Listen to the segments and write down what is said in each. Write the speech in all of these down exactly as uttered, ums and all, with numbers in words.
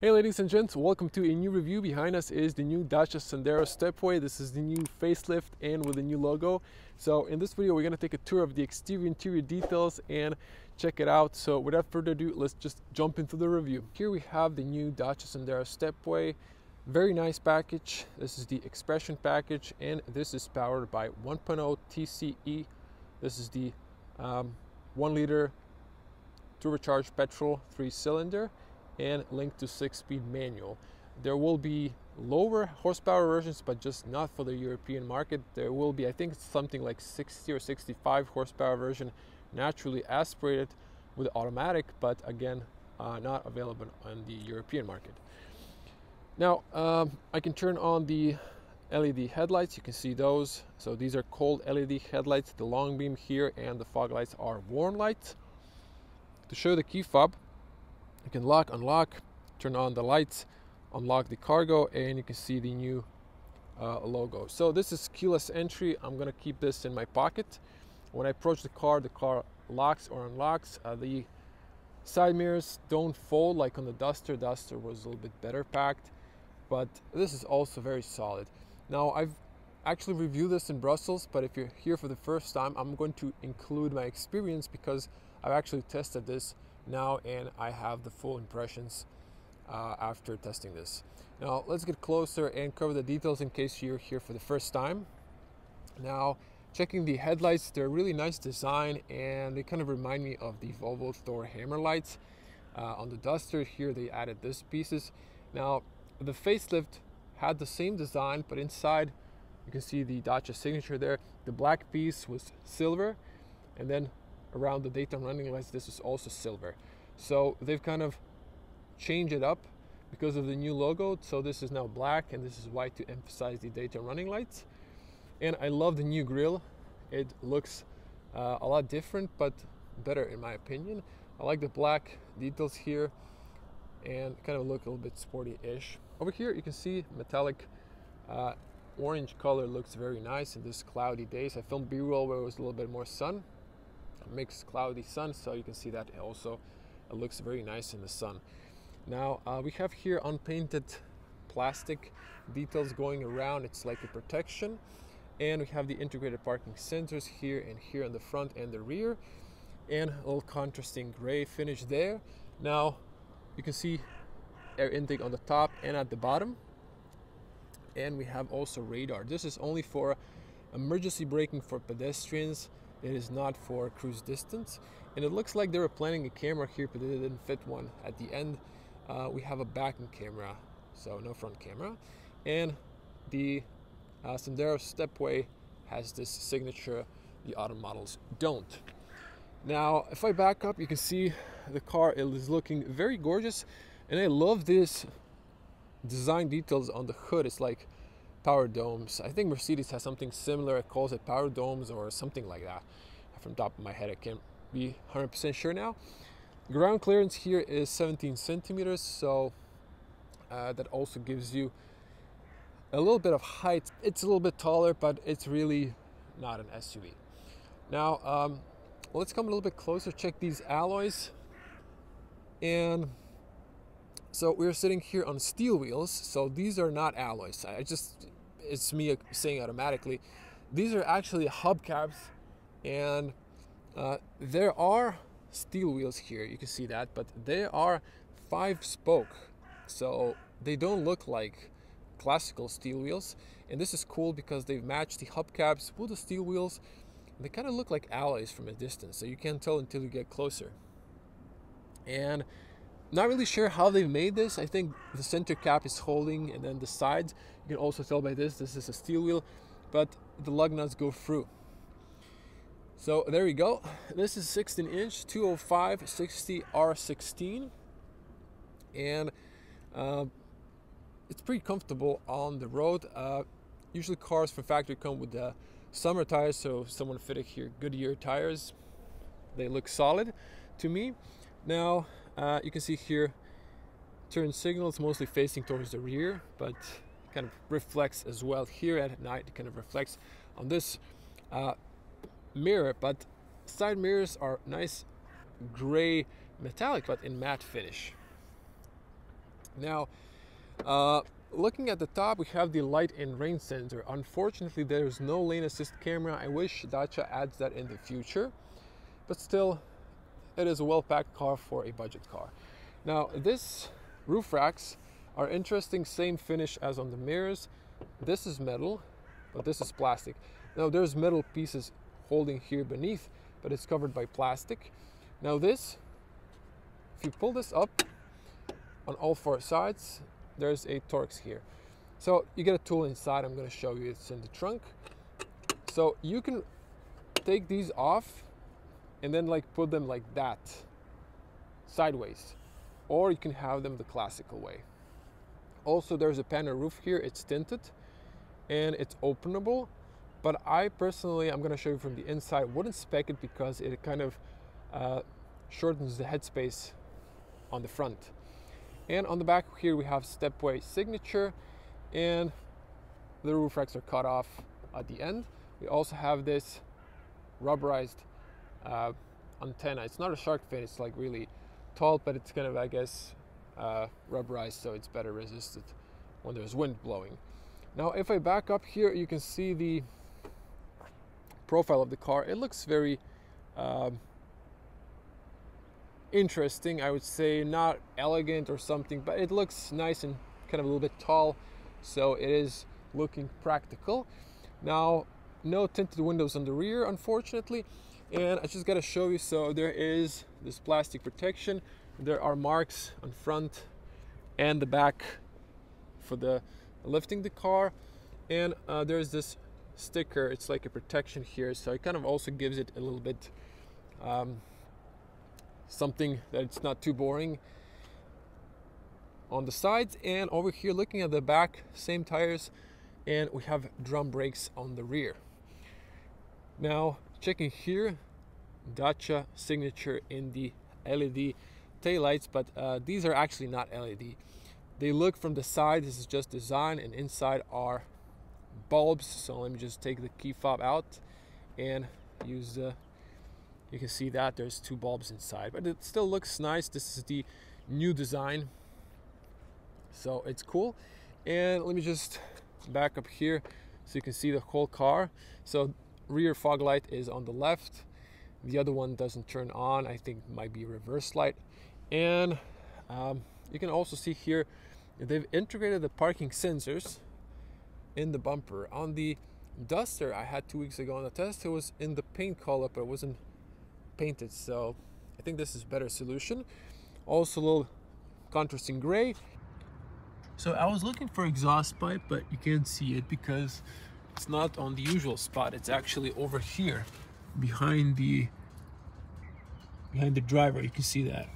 Hey ladies and gents, welcome to a new review. Behind us is the new Dacia Sandero Stepway. This is the new facelift and with a new logo. So in this video, we're going to take a tour of the exterior interior details and check it out. So without further ado, let's just jump into the review. Here we have the new Dacia Sandero Stepway. Very nice package. This is the expression package and this is powered by one point oh T C E. This is the um, one liter turbocharged petrol three cylinder and linked to six-speed manual. There will be lower horsepower versions, but just not for the European market. There will be, I think it's something like sixty or sixty-five horsepower version, naturally aspirated with automatic, but again, uh, not available on the European market. Now, um, I can turn on the L E D headlights. You can see those. So these are cold L E D headlights, the long beam here, and the fog lights are warm lights. To show the key fob, you can lock, unlock, turn on the lights, unlock the cargo, and you can see the new uh, logo. So this is keyless entry. I'm gonna keep this in my pocket. When I approach the car, the car locks or unlocks. Uh, the side mirrors don't fold like on the Duster. Duster was a little bit better packed, but this is also very solid. Now, I've actually reviewed this in Brussels, but if you're here for the first time, I'm going to include my experience because I've actually tested this now and I have the full impressions uh, after testing this. Now let's get closer and cover the details in case you're here for the first time. Now checking the headlights, they're really nice design and they kind of remind me of the Volvo Thor hammer lights. Uh, on the Duster here they added these pieces. Now the facelift had the same design, but inside you can see the Dacia signature there. The black piece was silver and then around the daytime running lights, this is also silver. So they've kind of changed it up because of the new logo. So this is now black and this is white to emphasize the daytime running lights. And I love the new grille. It looks uh, a lot different, but better in my opinion. I like the black details here and kind of look a little bit sporty-ish. Over here, you can see metallic uh, orange color looks very nice in this cloudy days. I filmed B-roll where it was a little bit more sun. Mixed cloudy sun, so you can see that also it looks very nice in the sun. Now uh, we have here unpainted plastic details going around. It's like a protection, and we have the integrated parking sensors here and here on the front and the rear, and a little contrasting gray finish there. Now you can see air intake on the top and at the bottom, and we have also radar. This is only for emergency braking for pedestrians. It is not for cruise distance, and it looks like they were planning a camera here, but they didn't fit one at the end. Uh, we have a backing camera, so no front camera, and the uh, Sandero Stepway has this signature. The auto models don't. Now, if I back up, you can see the car. It is looking very gorgeous, and I love this design details on the hood. It's like power domes. I think Mercedes has something similar. It calls it power domes or something like that. From top of my head, I can't be one hundred percent sure now. Ground clearance here is seventeen centimeters, so uh, that also gives you a little bit of height. It's a little bit taller, but it's really not an S U V. Now, um, let's come a little bit closer, check these alloys. And so we're sitting here on steel wheels, so these are not alloys. I just, it's me saying automatically. These are actually hubcaps, and uh, there are steel wheels here, you can see that, but they are five spoke. So they don't look like classical steel wheels. And this is cool because they've matched the hubcaps with the steel wheels. They kind of look like alloys from a distance, so you can't tell until you get closer. And not really sure how they made this. I think the center cap is holding, and then the sides. You can also tell by this, this is a steel wheel, but the lug nuts go through. So there we go. This is sixteen inch, two oh five sixty R sixteen. And uh, it's pretty comfortable on the road. Uh, usually cars from factory come with the summer tires, so someone fitted here Goodyear tires. They look solid to me. Now, Uh, you can see here turn signals mostly facing towards the rear, but kind of reflects as well here at night. It kind of reflects on this uh, mirror, but side mirrors are nice gray metallic but in matte finish. Now, uh, looking at the top, we have the light and rain sensor. Unfortunately, there is no lane assist camera. I wish Dacia adds that in the future, but still, it is a well-packed car for a budget car. Now, this roof racks are interesting, same finish as on the mirrors. This is metal, but this is plastic. Now, there's metal pieces holding here beneath, but it's covered by plastic. Now this, if you pull this up on all four sides, there's a Torx here. So you get a tool inside, I'm gonna show you, it's in the trunk. So you can take these off and then like put them like that, sideways. Or you can have them the classical way. Also, there's a panel roof here, it's tinted and it's openable. But I personally, I'm gonna show you from the inside, wouldn't spec it because it kind of uh, shortens the headspace on the front. And on the back here, we have Stepway signature and the roof racks are cut off at the end. We also have this rubberized uh, antenna. It's not a shark fin, it's like really tall, but it's kind of, I guess, uh, rubberized, so it's better resisted when there's wind blowing. Now, if I back up here, you can see the profile of the car. It looks very um, interesting, I would say, not elegant or something, but it looks nice and kind of a little bit tall, so it is looking practical. Now, no tinted windows on the rear, unfortunately, and I just gotta show you, so there is this plastic protection, there are marks on front and the back for the lifting the car, and uh, there's this sticker, it's like a protection here, so it kind of also gives it a little bit um, something that it's not too boring on the sides. And over here, looking at the back, same tires, and we have drum brakes on the rear. Now checking here, Dacia signature in the L E D taillights, but uh, these are actually not L E D. They look from the side, this is just design, and inside are bulbs. So let me just take the key fob out and use the, you can see that there's two bulbs inside, but it still looks nice. This is the new design, so it's cool. And let me just back up here so you can see the whole car. So rear fog light is on the left. The other one doesn't turn on. I think it might be reverse light. And um, you can also see here, they've integrated the parking sensors in the bumper. On the Duster I had two weeks ago on the test, it was in the paint color, but it wasn't painted, so I think this is a better solution. Also a little contrasting gray. So I was looking for exhaust pipe, but you can't see it because it's not on the usual spot. It's actually over here, behind the, behind the driver, you can see that.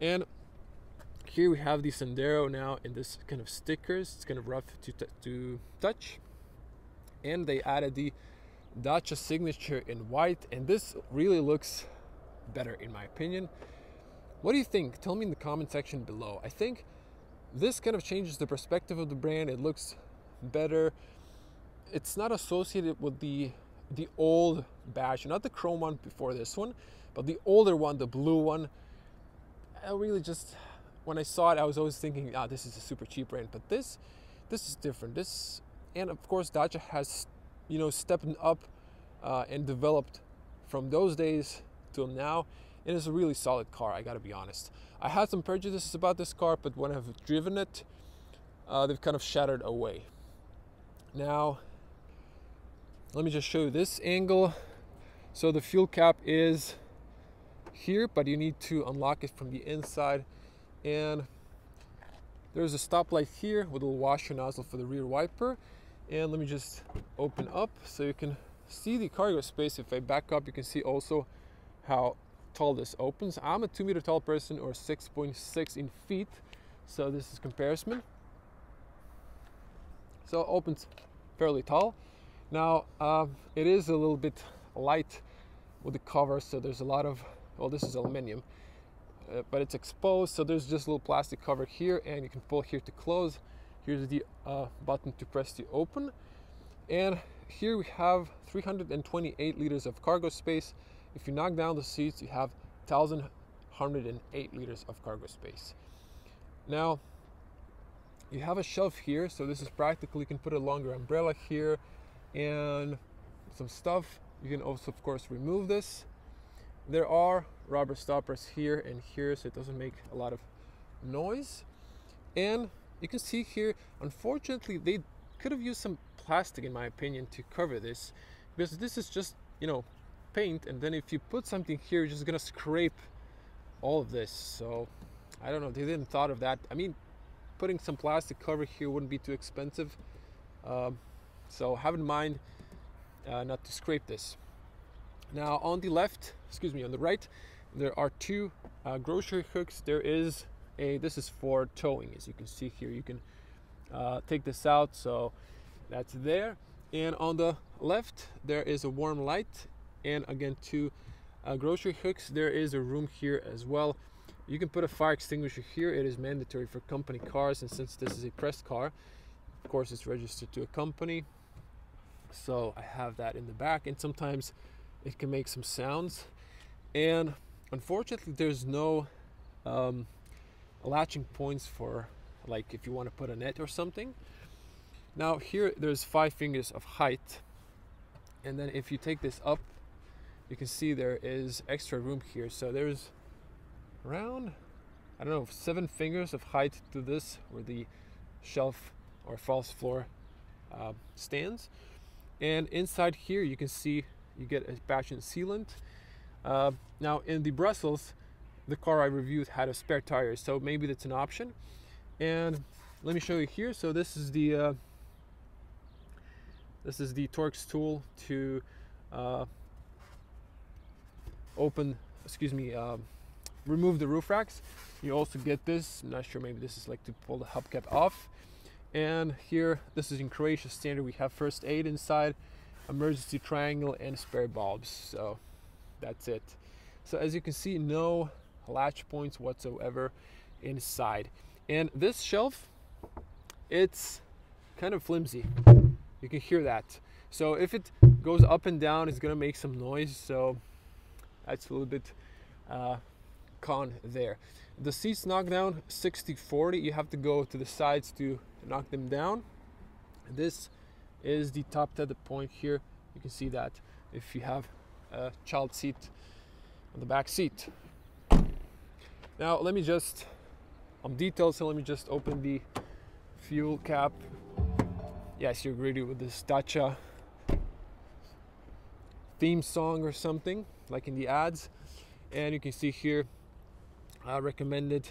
And here we have the Sandero now in this kind of stickers. It's kind of rough to, to touch. And they added the Dacia signature in white. And this really looks better in my opinion. What do you think? Tell me in the comment section below. I think this kind of changes the perspective of the brand. It looks better. It's not associated with the, the old badge, not the chrome one before this one, but the older one, the blue one. I really just, when I saw it, I was always thinking, ah, this is a super cheap brand, but this, this is different. This, and of course, Dacia has, you know, stepped up uh, and developed from those days till now. It is a really solid car, I gotta be honest. I had some prejudices about this car, but when I've driven it, uh, they've kind of shattered away. Now, let me just show you this angle. So the fuel cap is here, but you need to unlock it from the inside, and there's a stoplight here with a little washer nozzle for the rear wiper. And let me just open up so you can see the cargo space. If I back up, you can see also how tall this opens. I'm a two meter tall person, or six point six in feet, so this is comparison. So it opens fairly tall. Now uh, it is a little bit light with the cover, so there's a lot of, well, this is aluminum, uh, but it's exposed, so there's just a little plastic cover here, and you can pull here to close. Here's the uh, button to press to open. And here we have three hundred twenty-eight liters of cargo space. If you knock down the seats, you have one thousand one hundred eight liters of cargo space. Now, you have a shelf here, so this is practical. You can put a longer umbrella here and some stuff. You can also, of course, remove this. There are rubber stoppers here and here, so it doesn't make a lot of noise. And you can see here, unfortunately, they could have used some plastic, in my opinion, to cover this, because this is just, you know, paint, and then if you put something here, you're just gonna scrape all of this. So I don't know, they didn't thought of that. I mean, putting some plastic cover here wouldn't be too expensive, um, so have in mind uh, not to scrape this. Now on the left, excuse me, on the right, there are two uh, grocery hooks. There is a, this is for towing, as you can see here. You can uh, take this out, so that's there. And on the left, there is a warm light, and again, two uh, grocery hooks. There is a room here as well. You can put a fire extinguisher here. It is mandatory for company cars, and since this is a press car, of course it's registered to a company, so I have that in the back, and sometimes it can make some sounds. And unfortunately, there's no um, latching points for, like, if you want to put a net or something. Now here, there's five fingers of height, and then if you take this up, you can see there is extra room here. So there's around, I don't know, seven fingers of height to this, where the shelf or false floor uh, stands. And inside here, you can see you get a patch and sealant. Uh, now in the Brussels, the car I reviewed had a spare tire, so maybe that's an option. And let me show you here. So this is the uh, this is the Torx tool to uh, open, excuse me, uh, remove the roof racks. You also get this, I'm not sure, maybe this is like to pull the hubcap off. And here, this is in Croatia standard, we have first aid inside, emergency triangle, and spare bulbs. So that's it. So as you can see, no latch points whatsoever inside. And this shelf, it's kind of flimsy. You can hear that. So if it goes up and down, it's gonna make some noise. So that's a little bit uh, con there. The seats knock down sixty forty. You have to go to the sides to knock them down. This is the top tether point here. You can see that if you have a child seat on the back seat. Now let me just, on details, so let me just open the fuel cap. Yes, you're greedy with this Dacia theme song or something, like in the ads. And you can see here, uh, recommended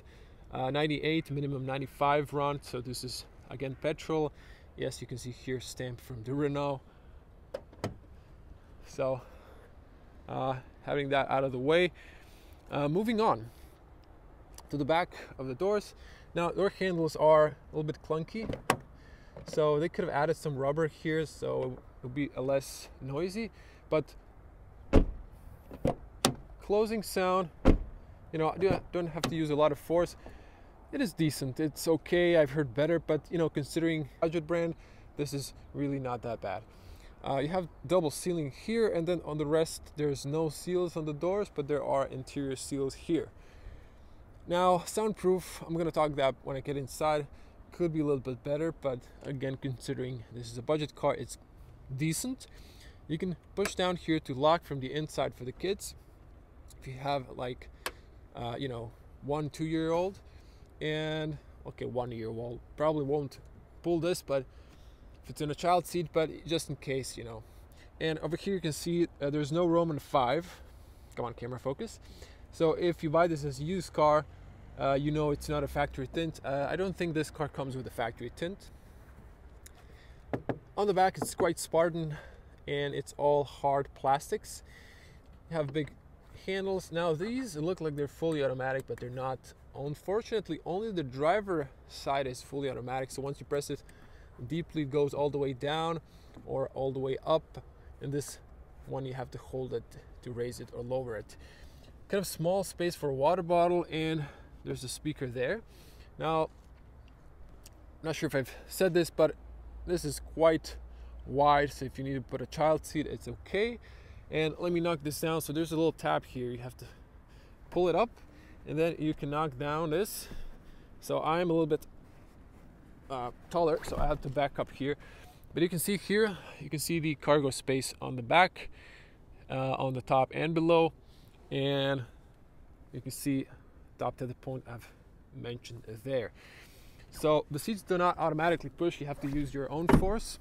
uh, ninety-eight, minimum ninety-five run. So this is again petrol. Yes, you can see here stamp from the Renault. So uh, having that out of the way, uh, moving on to the back of the doors. Now door handles are a little bit clunky, so they could have added some rubber here, so it would be a less noisy. But closing sound, you know, I don't have to use a lot of force. It is decent, it's okay, I've heard better, but you know, considering budget brand, this is really not that bad. Uh, you have double sealing here, and then on the rest, there's no seals on the doors, but there are interior seals here. Now, soundproof, I'm gonna talk that when I get inside. Could be a little bit better, but again, considering this is a budget car, it's decent. You can push down here to lock from the inside for the kids, if you have like uh, you know, one two-year-old, and okay, one year old probably won't pull this, but if it's in a child seat, but just in case, you know. And over here you can see uh, there's no Roman five. Come on, camera focus. So if you buy this as a used car, Uh, you know, it's not a factory tint. Uh, I don't think this car comes with a factory tint. On the back, it's quite Spartan, and it's all hard plastics. You have big handles. Now these look like they're fully automatic, but they're not. Unfortunately, only the driver side is fully automatic. So once you press it deeply, it goes all the way down or all the way up. And this one, you have to hold it to raise it or lower it. Kind of small space for a water bottle, and there's a speaker there. Now, not sure if I've said this, but this is quite wide, so if you need to put a child seat, it's okay. And let me knock this down. So there's a little tab here. You have to pull it up, and then you can knock down this, So I'm a little bit uh, taller, so I have to back up here. But you can see here, you can see the cargo space on the back, uh, on the top and below. And you can see up to the point I've mentioned there. So the seats do not automatically push, you have to use your own force.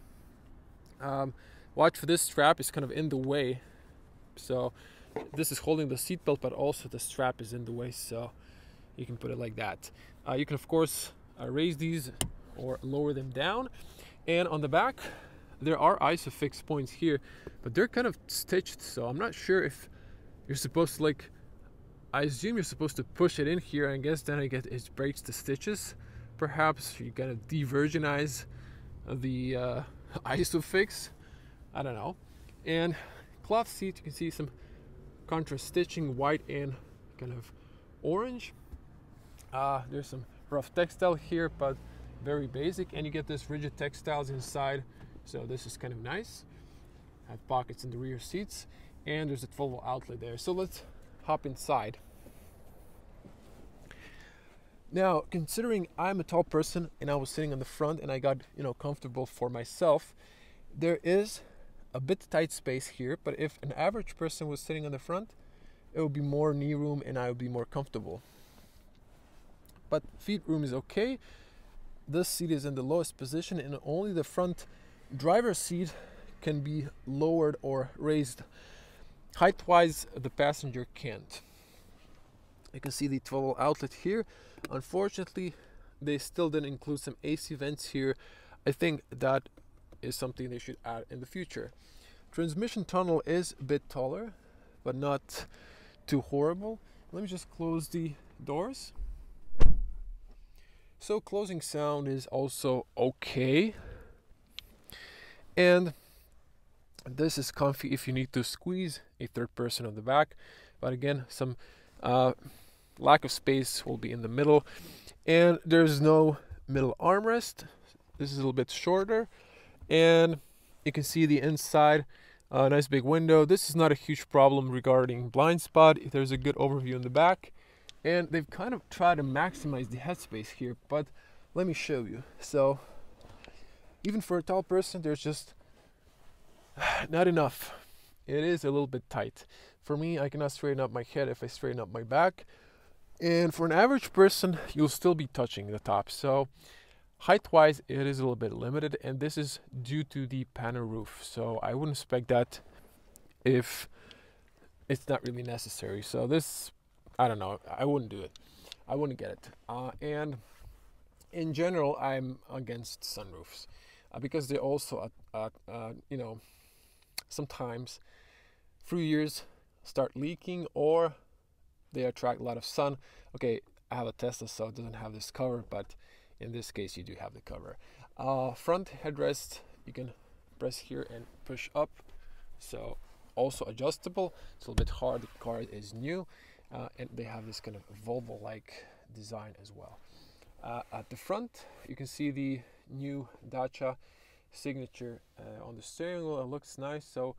Um, watch for this strap is kind of in the way. So this is holding the seat belt, but also the strap is in the way, so you can put it like that. Uh, you can of course uh, raise these or lower them down. And on the back, there are ISOFIX points here, but they're kind of stitched, so I'm not sure if you're supposed to, like, I assume you're supposed to push it in here, and I guess then I get it breaks the stitches. Perhaps you gotta de-virginize the uh, ISOFIX. I don't know. And cloth seat, you can see some contrast stitching, white and kind of orange. Uh, there's some rough textile here, but very basic. And you get this rigid textiles inside, so this is kind of nice. I have pockets in the rear seats, and there's a Volvo outlet there. So let's hop inside. Now, considering I'm a tall person and I was sitting on the front and I got, you know, comfortable for myself, there is a bit tight space here, but if an average person was sitting on the front, it would be more knee room and I would be more comfortable. But feet room is okay. This seat is in the lowest position and only the front driver's seat can be lowered or raised. Height-wise, the passenger can't. You can see the Volvo outlet here. Unfortunately, they still didn't include some A C vents here. I think that is something they should add in the future. Transmission tunnel is a bit taller, but not too horrible. Let me just close the doors. So closing sound is also okay. And this is comfy if you need to squeeze a third person on the back, but again, some uh, lack of space will be in the middle. And there's no middle armrest. This is a little bit shorter, and you can see the inside, a uh, nice big window. This is not a huge problem regarding blind spot. There's a good overview in the back, and they've kind of tried to maximize the headspace here, but let me show you. So even for a tall person, there's just not enough. It is a little bit tight. For me, I cannot straighten up my head if I straighten up my back. And for an average person, you'll still be touching the top. So height-wise, it is a little bit limited, and this is due to the panel roof. So I wouldn't expect that if it's not really necessary. So this, I don't know, I wouldn't do it. I wouldn't get it. Uh, and in general, I'm against sunroofs uh, because they also, uh, uh, you know, sometimes through years start leaking or they attract a lot of sun. Okay, I have a Tesla, so it doesn't have this cover, but in this case you do have the cover. Uh, front headrest, you can press here and push up, so also adjustable. It's a little bit hard, the car is new, uh, and they have this kind of Volvo like design as well. Uh, at the front you can see the new Dacia signature uh, on the steering wheel. It looks nice. So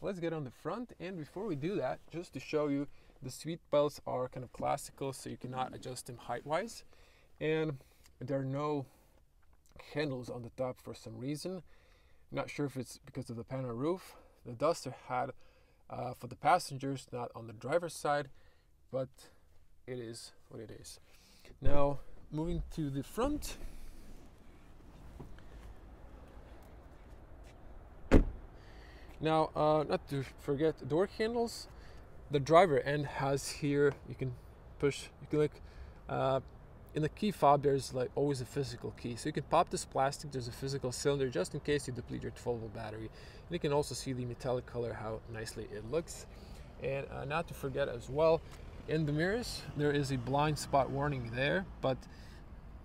let's get on the front, and before we do that, just to show you, the seat belts are kind of classical, so you cannot adjust them height wise, and there are no handles on the top for some reason. I'm not sure if it's because of the panel roof, the duster had uh, for the passengers, not on the driver's side, but it is what it is. Now moving to the front, now uh, not to forget the door handles. The driver end has here, you can push, you can like uh, in the key fob there's like always a physical key, so you can pop this plastic, there's a physical cylinder just in case you deplete your twelve volt battery. And you can also see the metallic color, how nicely it looks. And uh, not to forget as well, in the mirrors there is a blind spot warning there, but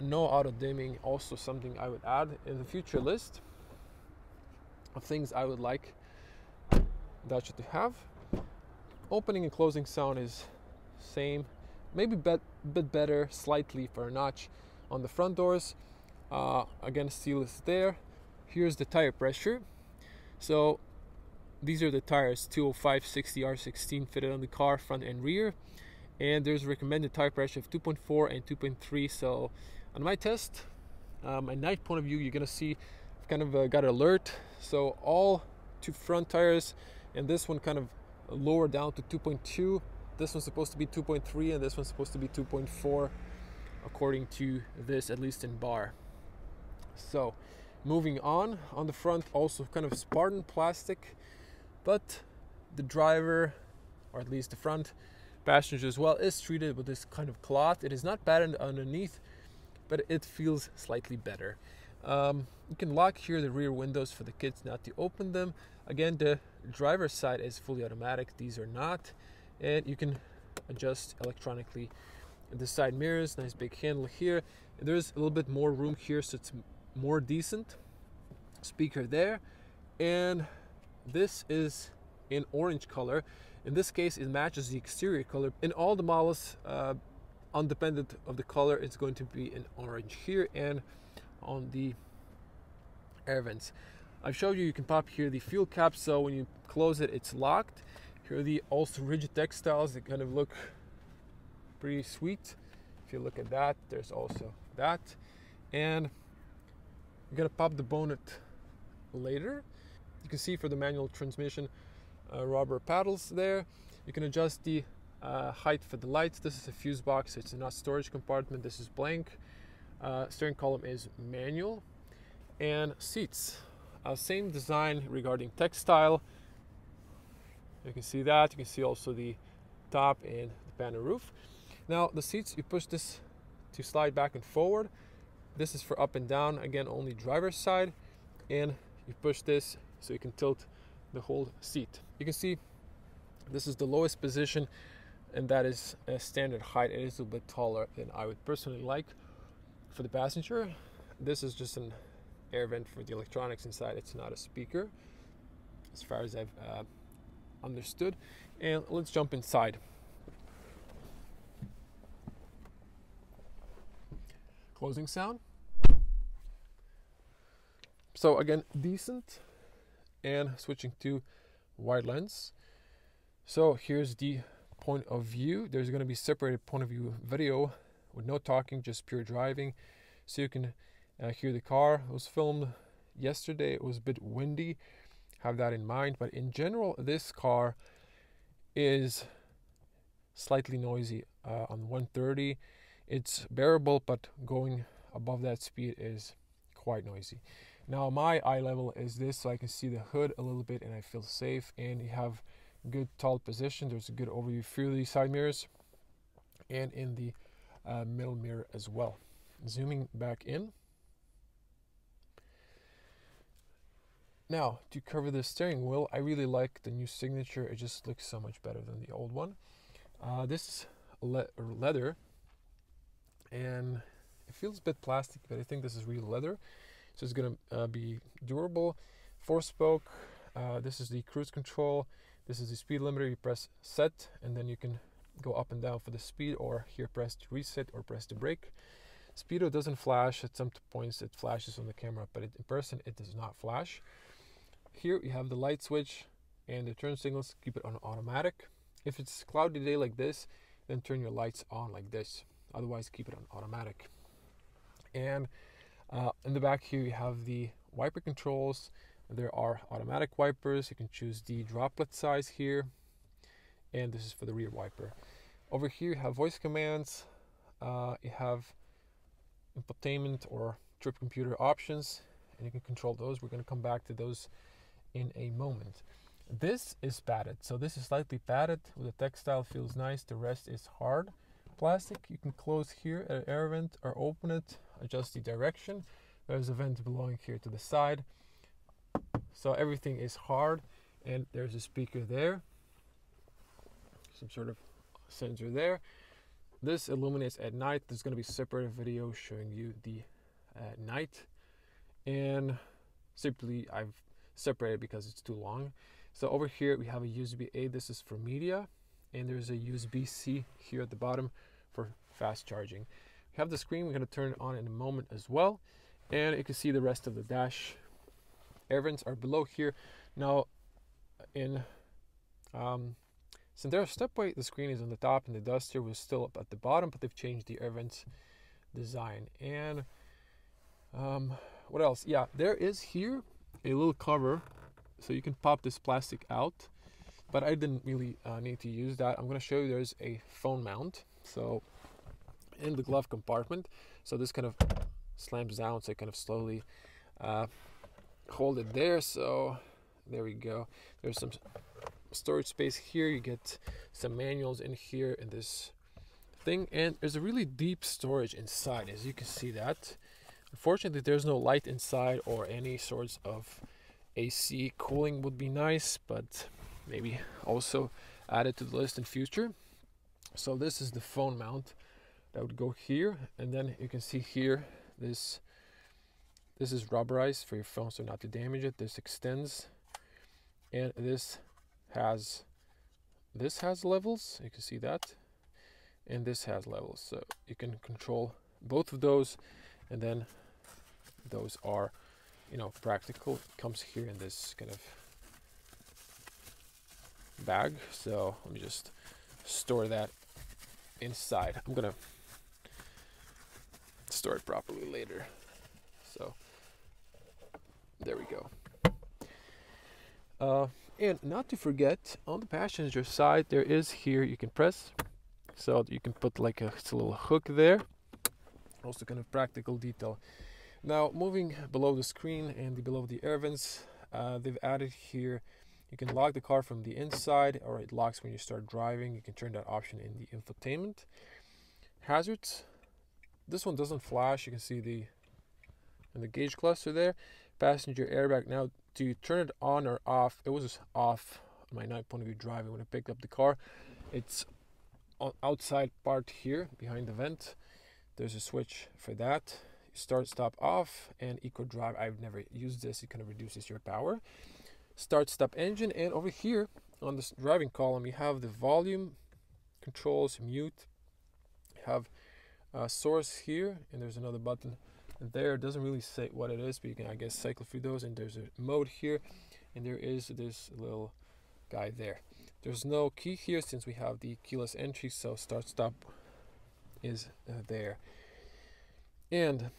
no auto dimming, also something I would add in the future list of things I would like Dacia to have. Opening and closing sound is same, maybe a bit better slightly for a notch on the front doors. Uh, again, seal is there. Here's the tire pressure. So these are the tires, two oh five sixty R sixteen fitted on the car, front and rear, and there's recommended tire pressure of two point four and two point three, so on my test, uh, my night point of view, you're gonna see I've kind of uh, got an alert. So all two front tires, and this one kind of lower down to two point two. This one's supposed to be two point three, and this one's supposed to be two point four, according to this, at least in bar. So moving on, on the front, also kind of Spartan plastic, but the driver, or at least the front passenger as well, is treated with this kind of cloth. It is not padded underneath, but it feels slightly better. Um, you can lock here the rear windows for the kids not to open them. Again, the driver's side is fully automatic, these are not. And you can adjust electronically the side mirrors. Nice big handle here. There's a little bit more room here, so it's more decent. Speaker there, and this is in orange color. In this case, it matches the exterior color. In all the models, uh, independent of the color, it's going to be in orange here and on the air vents. I've showed you, you can pop here the fuel cap, so when you close it, it's locked. Here are the also rigid textiles that kind of look pretty sweet. If you look at that, there's also that. And I'm gonna pop the bonnet later. You can see for the manual transmission, uh, rubber paddles there. You can adjust the uh, height for the lights. This is a fuse box, it's not storage compartment, this is blank. Uh, steering column is manual. And seats, uh, same design regarding textile. You can see that. You can see also the top and the panel roof. Now the seats, you push this to slide back and forward. This is for up and down, again only driver's side, and you push this so you can tilt the whole seat. You can see this is the lowest position, and that is a standard height. It is a little bit taller than I would personally like for the passenger. This is just an air vent for the electronics inside. It's not a speaker as far as I've uh, understood. And let's jump inside. Closing sound. So again, decent. And switching to wide lens. So here's the point of view. There's going to be separated point of view video with no talking, just pure driving, so you can uh, hear the car. It was filmed yesterday. It was a bit windy. Have that in mind, but in general this car is slightly noisy uh, on one thirty. It's bearable, but going above that speed is quite noisy. Now my eye level is this, so I can see the hood a little bit and I feel safe, and you have good tall position. There's a good overview through the side mirrors and in the uh, middle mirror as well. Zooming back in. Now, to cover the steering wheel, I really like the new signature. It just looks so much better than the old one. Uh, this is le leather, and it feels a bit plastic, but I think this is real leather. So it's gonna uh, be durable. Four spoke, uh, this is the cruise control. This is the speed limiter. You press set, and then you can go up and down for the speed, or here press to reset or press to brake. Speedo doesn't flash. At some points it flashes on the camera, but it, in person it does not flash. Here you have the light switch and the turn signals. Keep it on automatic. If it's a cloudy day like this, then turn your lights on like this. Otherwise, keep it on automatic. And uh, in the back here, you have the wiper controls. There are automatic wipers. You can choose the droplet size here. And this is for the rear wiper. Over here, you have voice commands. Uh, you have infotainment or trip computer options, and you can control those. We're going to come back to those in a moment. This is padded, so this is slightly padded with the textile, feels nice. The rest is hard plastic. You can close here an air vent or open it, adjust the direction. There's a vent belonging here to the side, so everything is hard. And there's a speaker there, some sort of sensor there. This illuminates at night. There's going to be separate video showing you the uh, night, and simply I've separated because it's too long. So over here we have a U S B A. This is for media, and there's a U S B C here at the bottom for fast charging. We have the screen. We're going to turn it on in a moment as well, and you can see the rest of the dash. Air vents are below here. Now in um, Sandero Stepway, the screen is on the top, and the Duster was still up at the bottom, but they've changed the air vents design. And um, what else? Yeah, there is here a little cover, so you can pop this plastic out, but I didn't really uh, need to use that. I'm going to show you there's a phone mount, so in the glove compartment. So this kind of slams down, so you kind of slowly uh, hold it there. So there we go. There's some storage space here. You get some manuals in here in this thing, and there's a really deep storage inside, as you can see that. Unfortunately, there's no light inside or any sorts of A C cooling. Would be nice, but maybe also added to the list in future. So this is the phone mount that would go here, and then you can see here this this is rubberized for your phone, so not to damage it. This extends, and this has this has levels, you can see that, and this has levels, so you can control both of those. And then those are, you know, practical. It comes here in this kind of bag, so let me just store that inside. I'm gonna store it properly later. So there we go. Uh, and not to forget, on the passenger side, there is here, you can press, so you can put like a, it's a little hook there. Also kind of practical detail. Now moving below the screen and the, below the air vents, uh, they've added here, you can lock the car from the inside, or it locks when you start driving. You can turn that option in the infotainment. Hazards, this one doesn't flash. You can see the in the gauge cluster there. Passenger airbag. Now to turn it on or off, it was just off on my night point of view driving when I picked up the car. It's on outside part here behind the vent. There's a switch for that. Start, stop, off, and eco drive. I've never used this. It kind of reduces your power. Start, stop engine. And over here on this driving column, you have the volume controls, mute. You have uh, source here, and there's another button there. It doesn't really say what it is, but you can, I guess, cycle through those. And there's a mode here, and there is this little guy there. There's no key here since we have the keyless entry, so start, stop is uh, there. And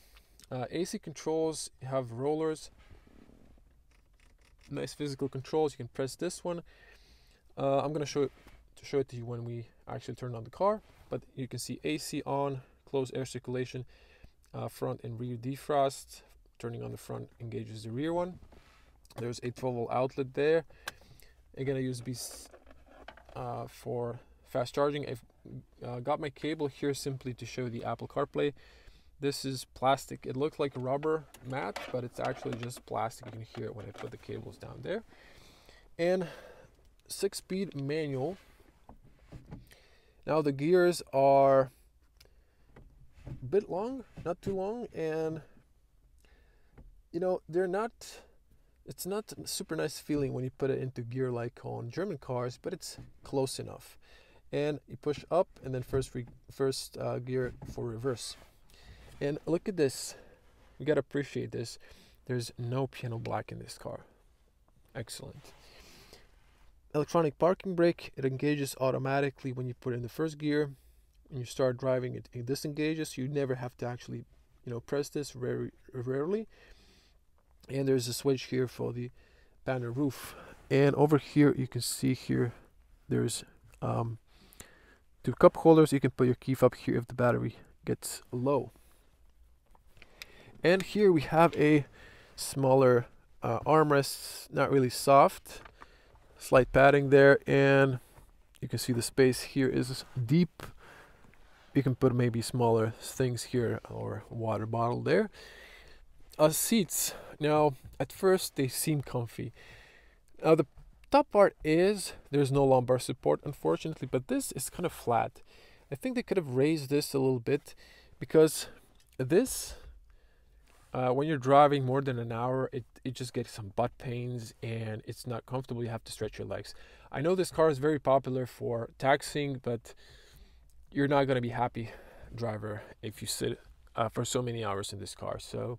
uh, A C controls have rollers, nice physical controls. You can press this one. uh, I'm gonna show it to show it to you when we actually turn on the car, but you can see A C on, closed air circulation, uh, front and rear defrost. Turning on the front engages the rear one. There's a twelve volt outlet there. Again, a U S B uh, for fast charging. I've uh, got my cable here simply to show the Apple CarPlay. This is plastic. It looks like a rubber mat, but it's actually just plastic. You can hear it when I put the cables down there. And six-speed manual. Now the gears are a bit long, not too long, and you know, they're not, it's not a super nice feeling when you put it into gear like on German cars, but it's close enough. And you push up, and then first re first uh, gear for reverse. And look at this, you gotta appreciate this. There's no piano black in this car. Excellent. Electronic parking brake, it engages automatically when you put it in the first gear. When you start driving, it, it disengages. You never have to actually, you know, press this, very rarely. And there's a switch here for the panel roof. And over here, you can see here, there's um, two cup holders. You can put your key fob here if the battery gets low. And here we have a smaller uh, armrest, not really soft, slight padding there. And you can see the space here is deep. You can put maybe smaller things here, or water bottle there. Uh, seats, now at first they seem comfy. Now the top part is, there's no lumbar support unfortunately, but this is kind of flat. I think they could have raised this a little bit, because this uh, when you're driving more than an hour, it, it just gets some butt pains and it's not comfortable. You have to stretch your legs. I know this car is very popular for taxiing, but you're not going to be happy driver if you sit uh, for so many hours in this car. So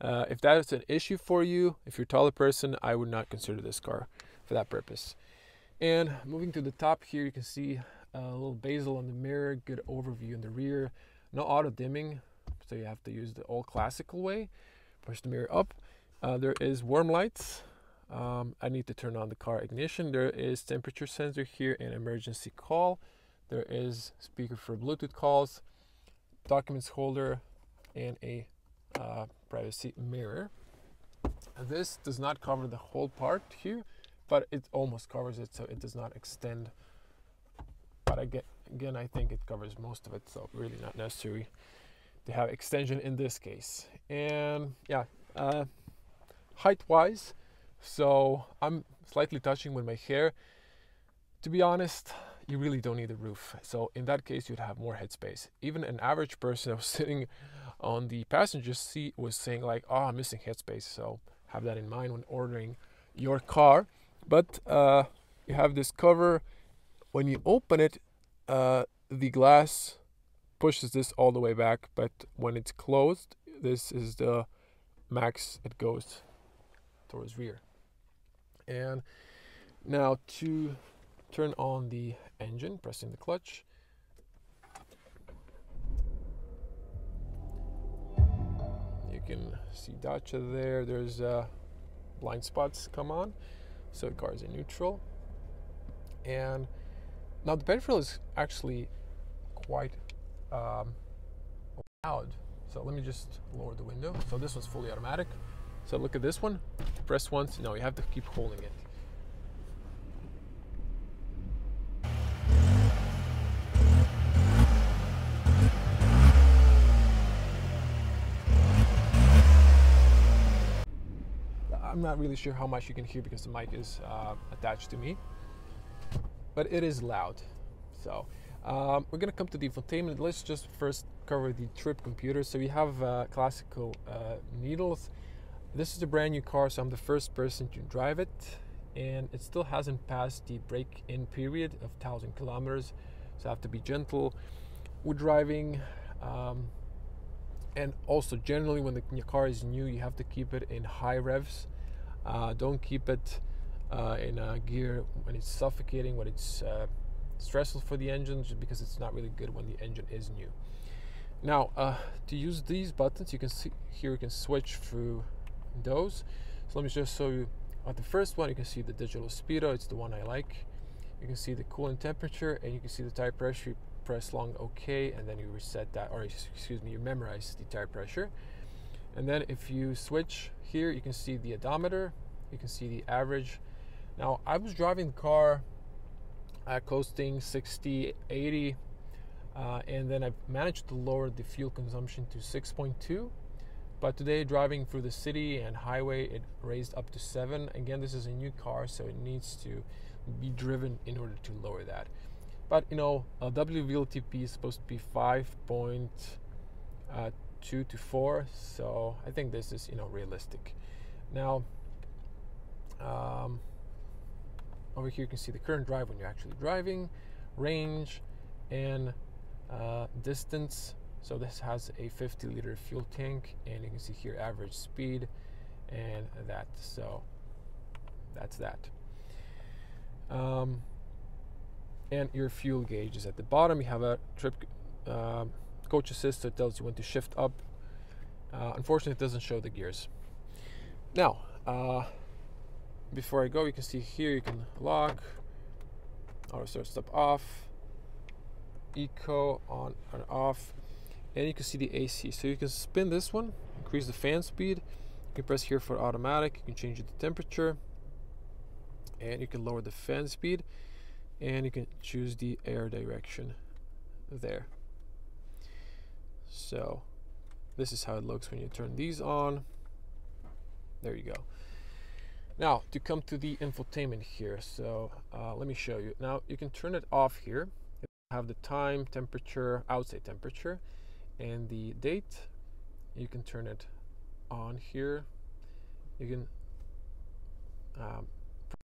Uh, if that is an issue for you, if you're a taller person, I would not consider this car for that purpose. And moving to the top here, you can see a little bezel on the mirror, good overview in the rear, no auto dimming, so you have to use the old classical way. Push the mirror up. Uh, there is warm lights. Um, I need to turn on the car ignition. There is temperature sensor here and emergency call. There is speaker for Bluetooth calls, documents holder, and a uh, privacy mirror. This does not cover the whole part here, but it almost covers it, so it does not extend. But I get, again, I think it covers most of it, so really not necessary to have extension in this case. And yeah, uh, height-wise, so I'm slightly touching with my hair. To be honest, you really don't need a roof. So in that case, you'd have more headspace. Even an average person that was sitting on the passenger seat was saying like, oh, I'm missing headspace. So have that in mind when ordering your car. But uh, you have this cover. When you open it, uh, the glass pushes this all the way back. But when it's closed, this is the max it goes towards rear. And now to turn on the engine, pressing the clutch. You can see Dacia there. There's uh, blind spots come on, so the car is in neutral. And now the petrol is actually quite um, loud. So let me just lower the window. So this one's fully automatic. So look at this one, press once, no, you have to keep holding it. I'm not really sure how much you can hear because the mic is uh, attached to me, but it is loud. So um, we're gonna come to the infotainment. Let's just first cover the trip computer. So we have uh, classical uh, needles. This is a brand new car, so I'm the first person to drive it, and it still hasn't passed the break-in period of one thousand kilometers, so I have to be gentle with driving. Um, and also, generally, when the your car is new, you have to keep it in high revs. Uh, don't keep it uh, in a gear when it's suffocating, when it's uh, stressful for the engine, just because it's not really good when the engine is new. Now, uh, to use these buttons, you can see here you can switch through those. So let me just show you at the first one. You can see the digital speedo, it's the one I like. You can see the coolant temperature, and you can see the tire pressure. You press long OK, and then you reset that, or excuse me, you memorize the tire pressure. And then if you switch here, you can see the odometer, you can see the average. Now I was driving the car at coasting sixty, eighty, uh, and then I managed to lower the fuel consumption to six point two. But today, driving through the city and highway, it raised up to seven. Again, this is a new car, so it needs to be driven in order to lower that. But you know, a W L T P is supposed to be five point two to four, so I think this is, you know, realistic. Now, um, over here you can see the current drive when you're actually driving, range, and uh, distance. So this has a fifty liter fuel tank, and you can see here average speed and that. So that's that. Um, and your fuel gauge is at the bottom. You have a trip uh, coach assist, so it tells you when to shift up. Uh, unfortunately, it doesn't show the gears. Now, uh, before I go, you can see here you can lock, auto start stop off, eco on and off. And you can see the A C, so you can spin this one, increase the fan speed, you can press here for automatic, you can change the temperature, and you can lower the fan speed, and you can choose the air direction there. So this is how it looks when you turn these on. There you go. Now to come to the infotainment here, so uh, let me show you. Now you can turn it off here, you have the time, temperature, outside temperature, and the date. You can turn it on here, you can um,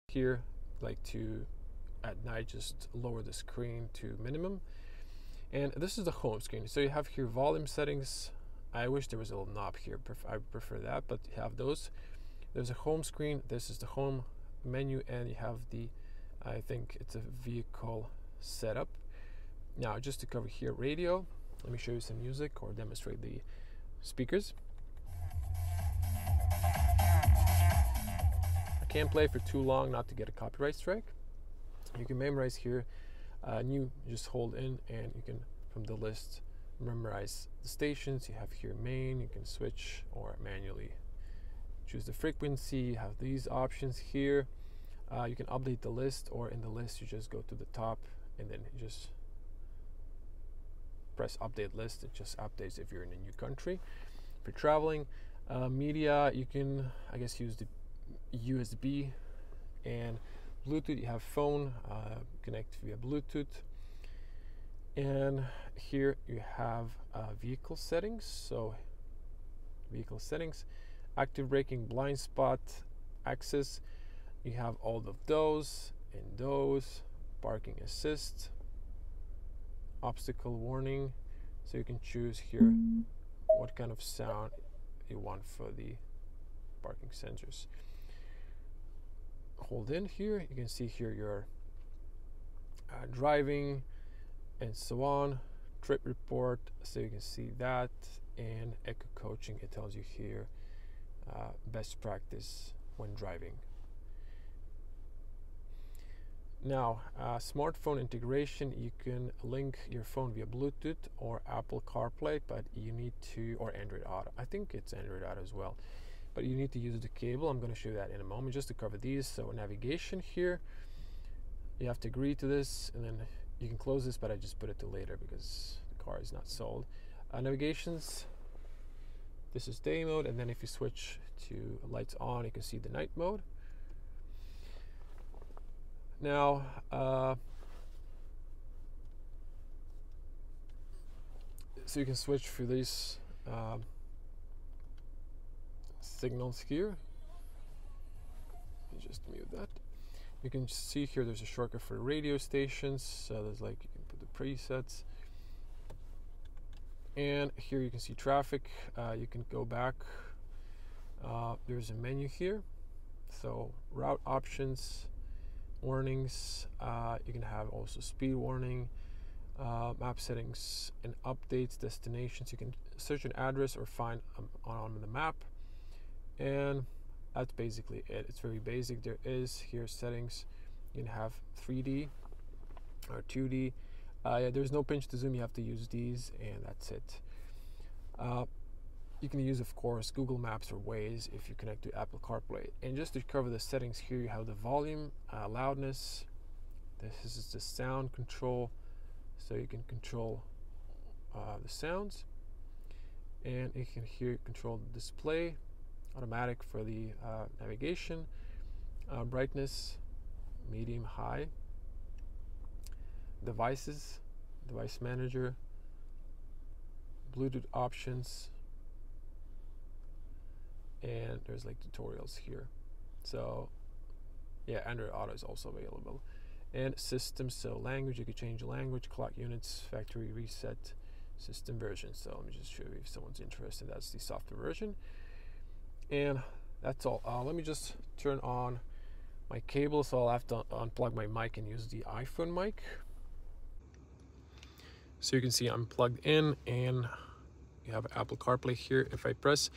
here like to at night just lower the screen to minimum. And this is the home screen, so you have here volume settings. I wish there was a little knob here, I prefer that, but you have those. There's a home screen, this is the home menu, and you have the, I think it's a vehicle setup. Now just to cover here, radio, Let me show you some music or demonstrate the speakers. I can't play for too long not to get a copyright strike. You can memorize here, uh, and you just hold in and you can, from the list, memorize the stations. You have here main, you can switch or manually choose the frequency. You have these options here. Uh, you can update the list, or in the list you just go to the top and then you just press update list. It just updates if you're in a new country. If you're traveling, uh, media, you can I guess use the U S B, and Bluetooth, you have phone, uh, connect via Bluetooth. And here you have uh, vehicle settings. So vehicle settings, active braking, blind spot, access. You have all of those and those, parking assist, obstacle warning. So you can choose here what kind of sound you want for the parking sensors. Hold in here, you can see here your uh, driving and so on, trip report, so you can see that, and eco coaching. It tells you here uh, best practice when driving. Now, uh, smartphone integration, you can link your phone via Bluetooth or Apple CarPlay, but you need to, or Android Auto, I think it's Android Auto as well, but you need to use the cable. I'm going to show you that in a moment just to cover these. So navigation here, you have to agree to this, and then you can close this, but I just put it to later because the car is not sold. Uh, navigations, this is day mode, and then if you switch to lights on, you can see the night mode. Now, uh, so you can switch through these uh, signals here. Let me just mute that. You can see here there's a shortcut for radio stations, so there's like you can put the presets, and here you can see traffic. Uh, you can go back, uh, there's a menu here, so route options, warnings, uh, you can have also speed warning, uh, map settings and updates, destinations. You can search an address or find um, on the map, and that's basically it. It's very basic. There is here settings. You can have three D or two D. Uh, yeah, there's no pinch to zoom. You have to use these, and that's it. Uh, you can use, of course, Google Maps or Waze if you connect to Apple CarPlay. And just to cover the settings here, you have the volume, uh, loudness. This is the sound control, so you can control uh, the sounds. And you can here control the display. Automatic for the uh, navigation, uh, brightness, medium, high, devices, device manager, Bluetooth options, and there's like tutorials here. So yeah, Android Auto is also available. And system, so language, you could change language, clock units, factory reset, system version. So let me just show you if someone's interested, that's the software version. And that's all. Uh, let me just turn on my cable, so I'll have to un unplug my mic and use the iPhone mic. So you can see I'm plugged in, and you have Apple CarPlay here. If I press,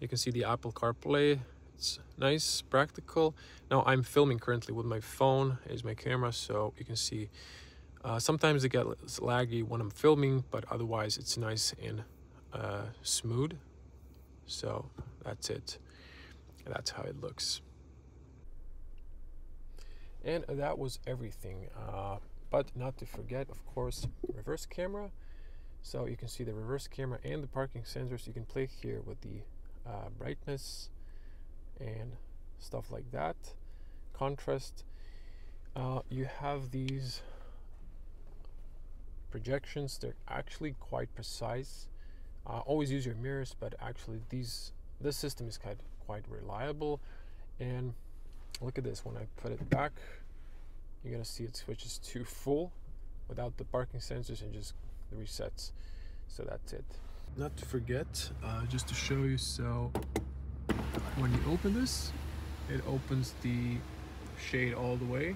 you can see the Apple CarPlay. It's nice, practical. Now I'm filming currently with my phone as my camera, so you can see uh, sometimes it gets laggy when I'm filming, but otherwise it's nice and uh, smooth. So that's it, that's how it looks. And that was everything, uh, but not to forget, of course, reverse camera. So you can see the reverse camera and the parking sensors. You can play here with the uh, brightness and stuff like that, contrast. Uh, you have these projections. They're actually quite precise. Uh, always use your mirrors, but actually these this system is quite quite reliable. And look at this, when I put it back, you're gonna see it switches to full without the parking sensors and just resets. So that's it. Not to forget, uh, just to show you, so when you open this, it opens the shade all the way,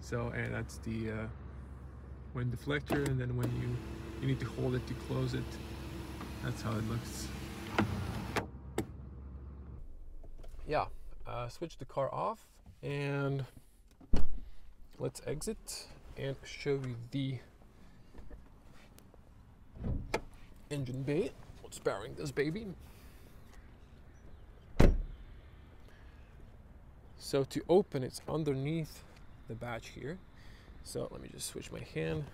so and that's the uh, wind deflector, and then when you You need to hold it to close it. That's how it looks. Yeah, uh, switch the car off and let's exit and show you the engine bay. What's powering this baby? So to open, it's underneath the badge here. So let me just switch my hand.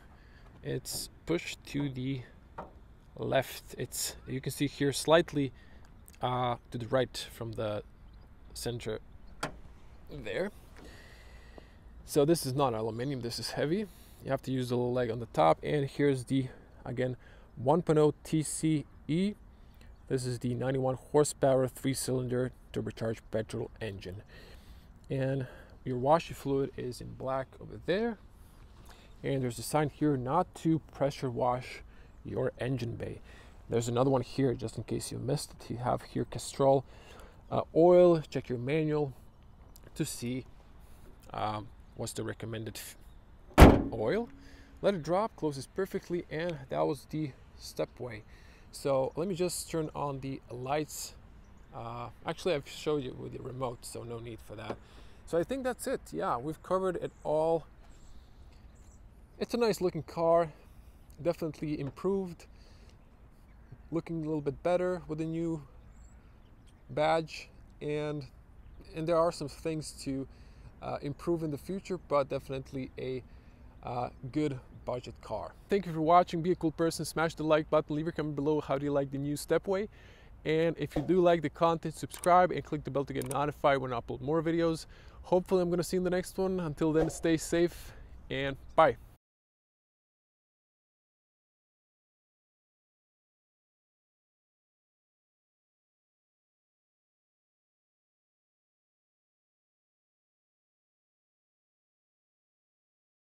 It's pushed to the left. It's, you can see here, slightly uh, to the right from the center there. So this is not aluminum, this is heavy. You have to use the little leg on the top. And here's the, again, one point oh T C E. This is the ninety-one horsepower three-cylinder turbocharged petrol engine. And your washer fluid is in black over there. And there's a sign here not to pressure wash your engine bay. There's another one here just in case you missed it. You have here Castrol uh, oil. Check your manual to see um, what's the recommended oil. Let it drop, closes perfectly, and that was the Stepway. So let me just turn on the lights. Uh, actually, I've showed you with the remote, so no need for that. So I think that's it. Yeah, we've covered it all. It's a nice looking car, definitely improved, looking a little bit better with the new badge, and and there are some things to uh, improve in the future, but definitely a uh, good budget car. Thank you for watching. Be a cool person, smash the like button, leave a comment below how do you like the new Stepway, and if you do like the content, subscribe and click the bell to get notified when I upload more videos. Hopefully I'm gonna see you in the next one. Until then, stay safe and bye.